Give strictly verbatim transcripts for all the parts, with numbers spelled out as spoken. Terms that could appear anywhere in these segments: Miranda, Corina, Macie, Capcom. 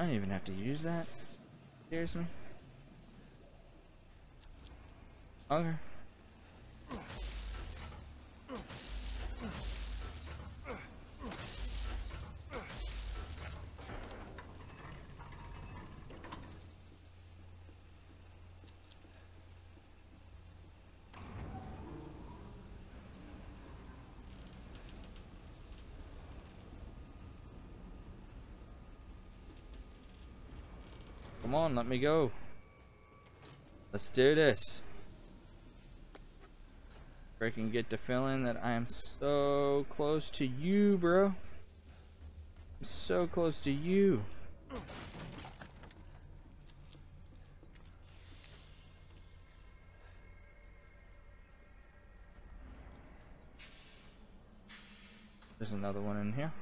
I don't even have to use that. Seriously? Okay. Come on, let me go. Let's do this. Freaking get the feeling that I am so close to you, bro. I'm so close to you. There's another one in here.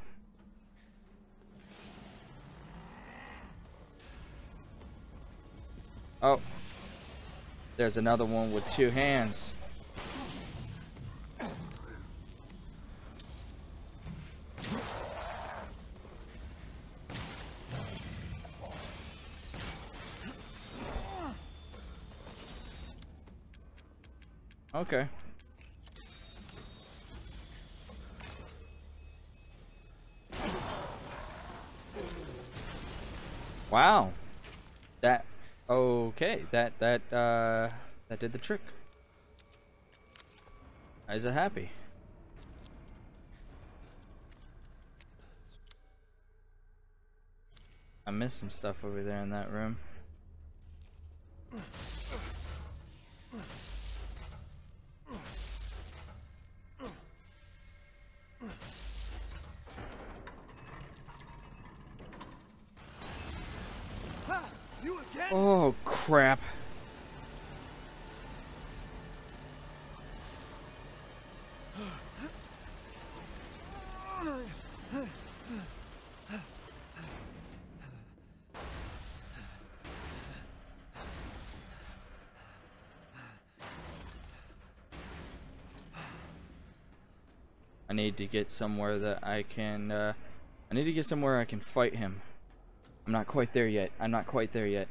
Oh, there's another one with two hands. Okay. Wow. That... Okay, that that uh, that did the trick. Is it happy? I missed some stuff over there in that room. Oh crap. I need to get somewhere that I can uh, I need to get somewhere I can fight him. I'm not quite there yet. I'm not quite there yet.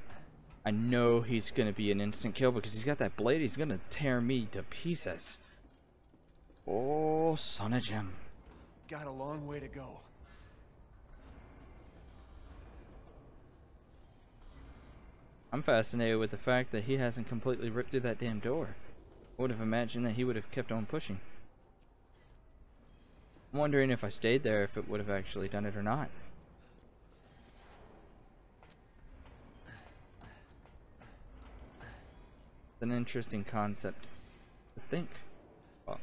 I know he's gonna be an instant kill because he's got that blade. He's gonna tear me to pieces. Oh, son of Jim. Got a long way to go. I'm fascinated with the fact that he hasn't completely ripped through that damn door. I would have imagined that he would have kept on pushing. I'm wondering if I stayed there if it would have actually done it or not. An interesting concept, I think. Oh.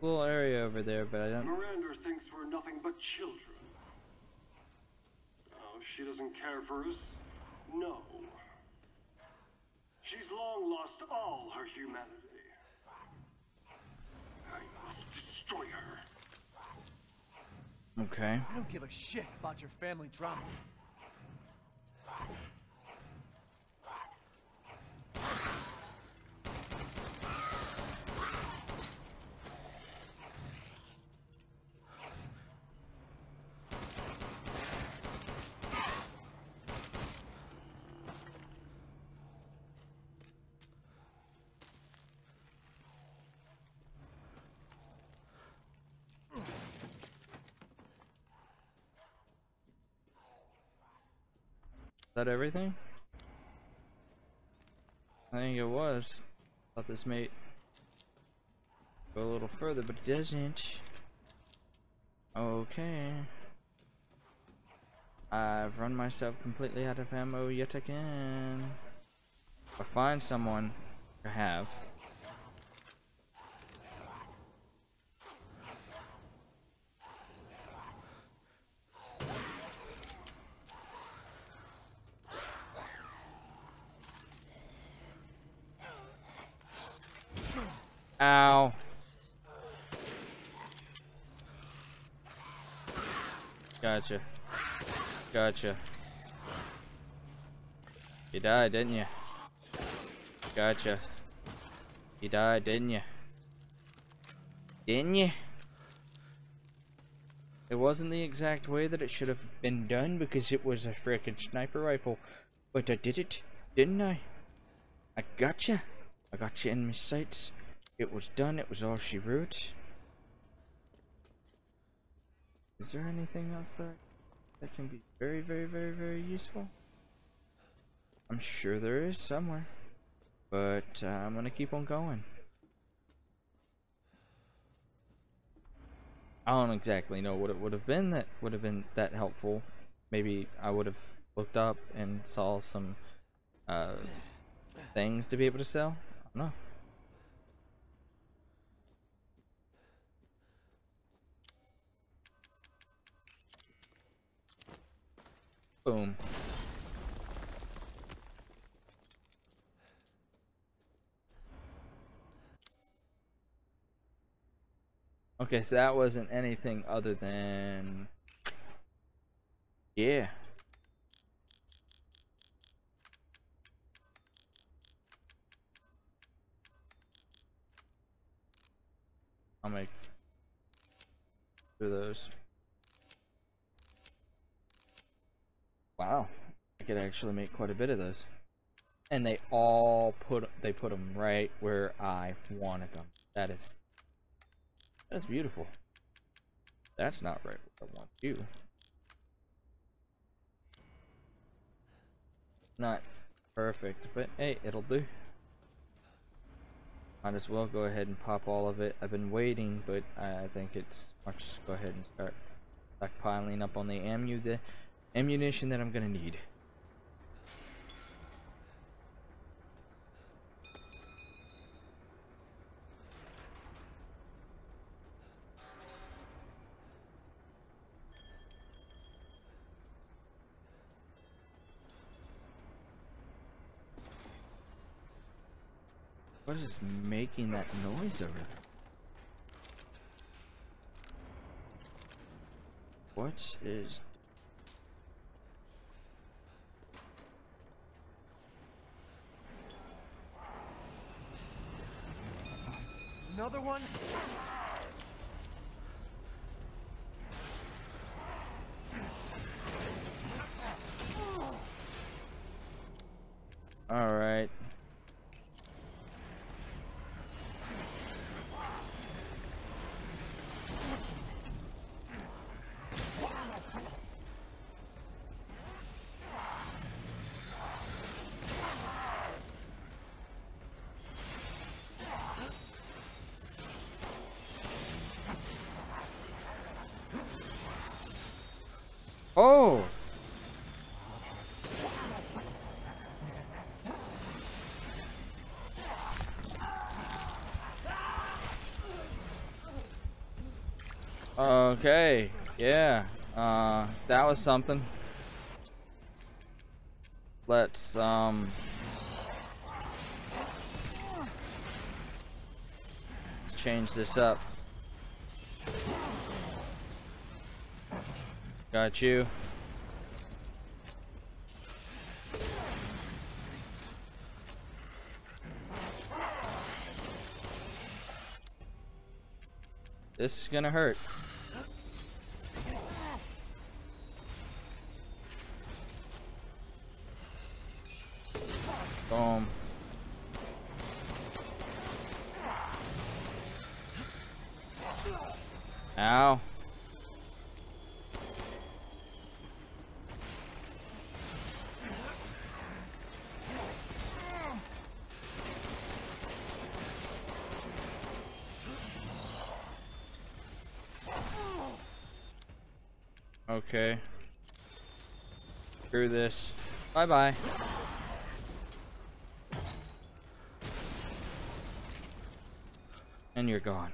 Little area over there, but I don't. Miranda thinks we're nothing but children. Oh, she doesn't care for us. No. She's long lost all her humanity. I must destroy her. Okay. I don't give a shit about your family drama. Is that everything? I think it was. Thought this might go a little further, but it doesn't. Okay. I've run myself completely out of ammo yet again. If I find someone to have. Ow. Gotcha. Gotcha. You died, didn't you? Gotcha. You died, didn't you? Didn't you? It wasn't the exact way that it should have been done because it was a frickin' sniper rifle. But I did it, didn't I? I gotcha. I gotcha in my sights. It was done, it was all she wrote. Is there anything else that, that can be very, very, very, very useful? I'm sure there is somewhere. But uh, I'm gonna keep on going. I don't exactly know what it would have been that would have been that helpful. Maybe I would have looked up and saw some uh, things to be able to sell. I don't know. Boom. Okay, so that wasn't anything other than... Yeah. I'll make... do those. Wow. I could actually make quite a bit of those. And they all put... they put them right where I wanted them. That is... that's beautiful. That's not right what I want you. Not perfect, but hey, it'll do. Might as well go ahead and pop all of it. I've been waiting, but I think it's... I'll just go ahead and start stockpiling up on the ammu the ammunition that I'm gonna need. What is making that noise over there? What is... another one? All right. Oh! Okay, yeah, uh, that was something. Let's, um... let's change this up. Got you. This is gonna hurt. Boom. Ow. Okay. Screw this. Bye bye. And you're gone.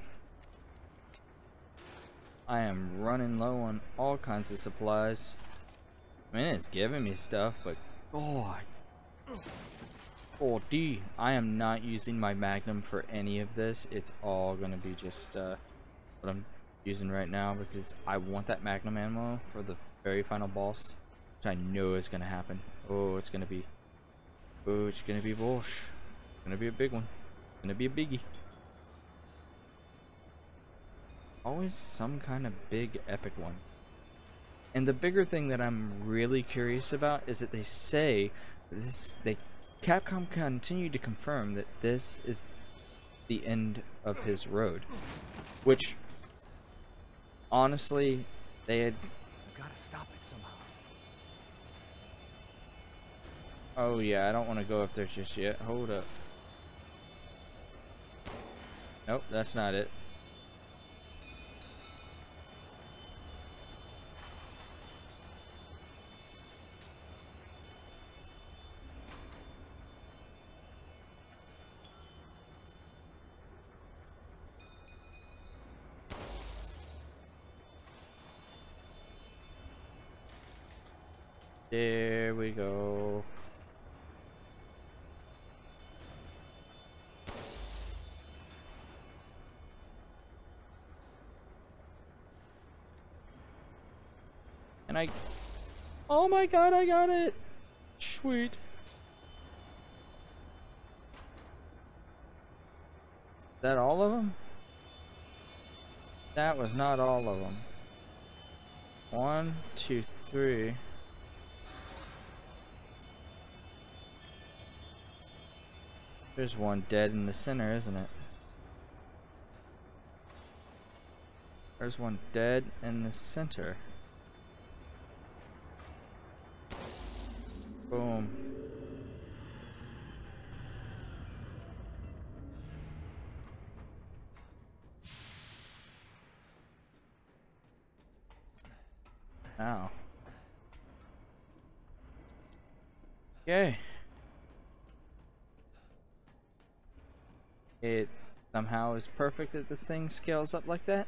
I am running low on all kinds of supplies. I mean, it's giving me stuff, but God. four D. I am not using my Magnum for any of this. It's all gonna be just uh, what I'm using right now, because I want that magnum ammo for the very final boss, which I know is gonna happen. Oh, it's gonna be, oh, it's gonna be bullsh. It's gonna be a big one. It's gonna be a biggie. Always some kind of big epic one. And the bigger thing that I'm really curious about is that they say this, they Capcom continued to confirm that this is the end of his road, which honestly they had got to stop it somehow. Oh yeah, I don't want to go up there just yet. Hold up. Nope, that's not it. There we go. And I... Oh my god, I got it! Sweet. Is that all of them? That was not all of them. One, two, three... There's one dead in the center, isn't it? There's one dead in the center. Boom. Ow. Okay. It somehow is perfect that this thing scales up like that.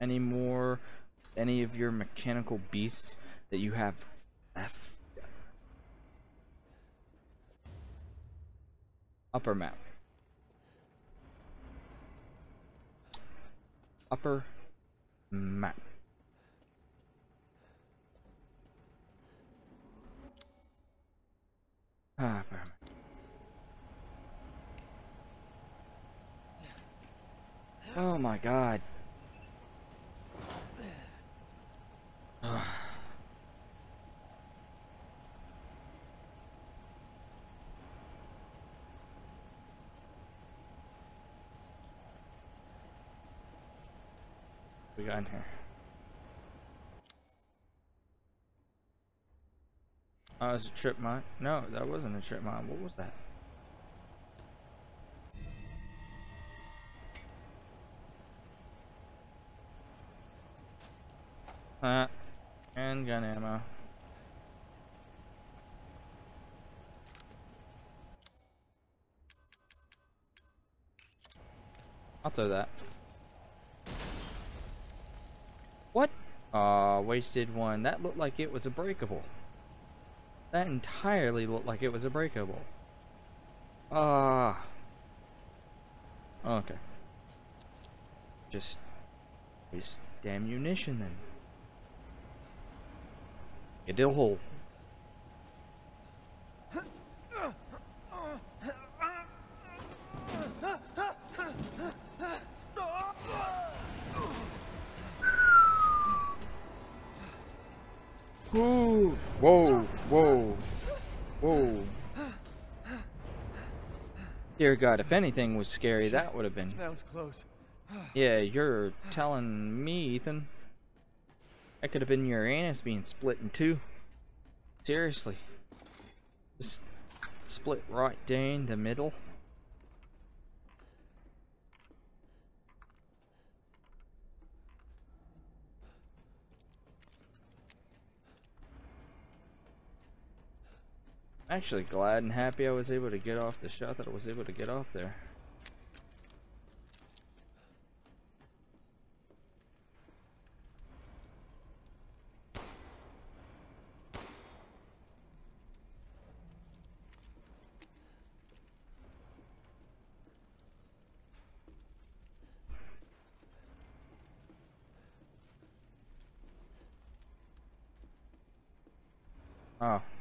Any more, any of your mechanical beasts that you have left? Upper map. Upper map. Ah, upper map. Oh my god. We got in here. Oh, it was a trip mine. No, that wasn't a trip mine. What was that? Uh, and gun ammo. I'll throw that. What? Aw, uh, wasted one. That looked like it was a breakable. That entirely looked like it was a breakable. Ah. Uh, okay. Just waste ammunition then. A dill hole. Whoa, whoa, whoa. Dear God, if anything was scary, that would have been. That was close. Yeah, you're telling me, Ethan. That could have been Uranus being split in two. Seriously. Just split right down the middle. Actually glad and happy I was able to get off the shot that I was able to get off there. Oh.